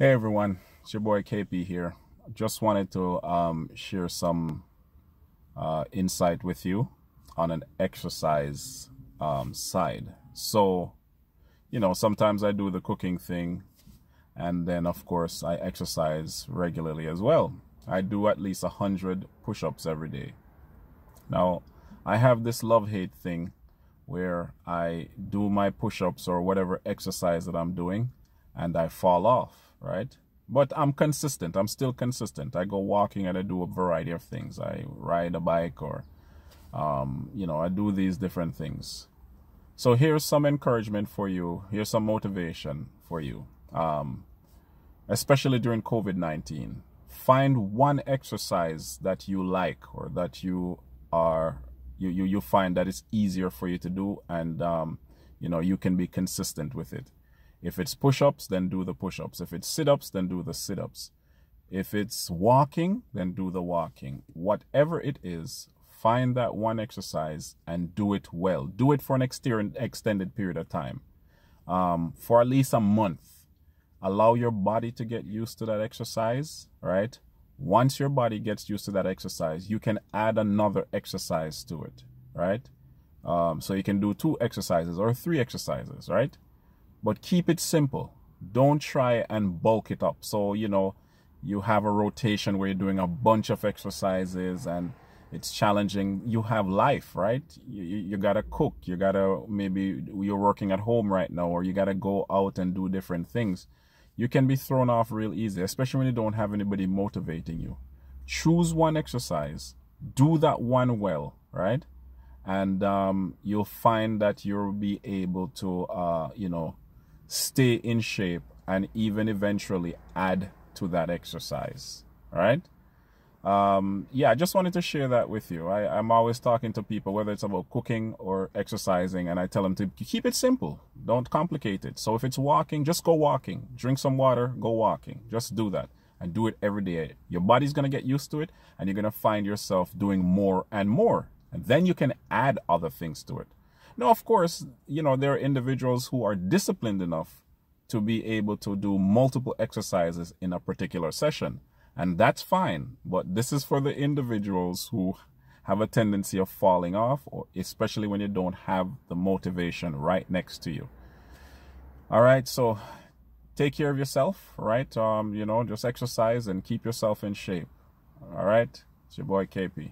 Hey everyone, it's your boy KP here. Just wanted to share some insight with you on an exercise side. So, you know, sometimes I do the cooking thing, and then of course I exercise regularly as well. I do at least 100 push-ups every day. Now, I have this love-hate thing where I do my push-ups or whatever exercise that I'm doing, and I fall off. Right? But I'm consistent. I'm still consistent. I go walking and I do a variety of things. I ride a bike or, you know, I do these different things. So here's some encouragement for you. Here's some motivation for you, especially during COVID-19. Find one exercise that you like or that you find that it's easier for you to do and, you know, you can be consistent with it. If it's push-ups, then do the push-ups. If it's sit-ups, then do the sit-ups. If it's walking, then do the walking. Whatever it is, find that one exercise and do it well. Do it for an extended period of time. For at least a month. Allow your body to get used to that exercise, right? Once your body gets used to that exercise, you can add another exercise to it, right? So you can do 2 exercises or 3 exercises, right? But keep it simple. Don't try and bulk it up. So, you know, you have a rotation where you're doing a bunch of exercises and it's challenging. You have life, right? You got to cook. You got to, maybe you're working at home right now, or you got to go out and do different things. You can be thrown off real easy, especially when you don't have anybody motivating you. Choose one exercise. Do that one well, right? And you'll find that you'll be able to, you know, stay in shape and even eventually add to that exercise. All right. Yeah, I just wanted to share that with you. I'm always talking to people, whether it's about cooking or exercising, and I tell them to keep it simple. Don't complicate it. So if it's walking, just go walking, drink some water, go walking, just do that and do it every day. Your body's going to get used to it and you're going to find yourself doing more and more. And then you can add other things to it. Now, of course, you know, there are individuals who are disciplined enough to be able to do multiple exercises in a particular session. And that's fine. But this is for the individuals who have a tendency of falling off, or especially when you don't have the motivation right next to you. All right. So take care of yourself. Right. You know, just exercise and keep yourself in shape. All right. It's your boy KP.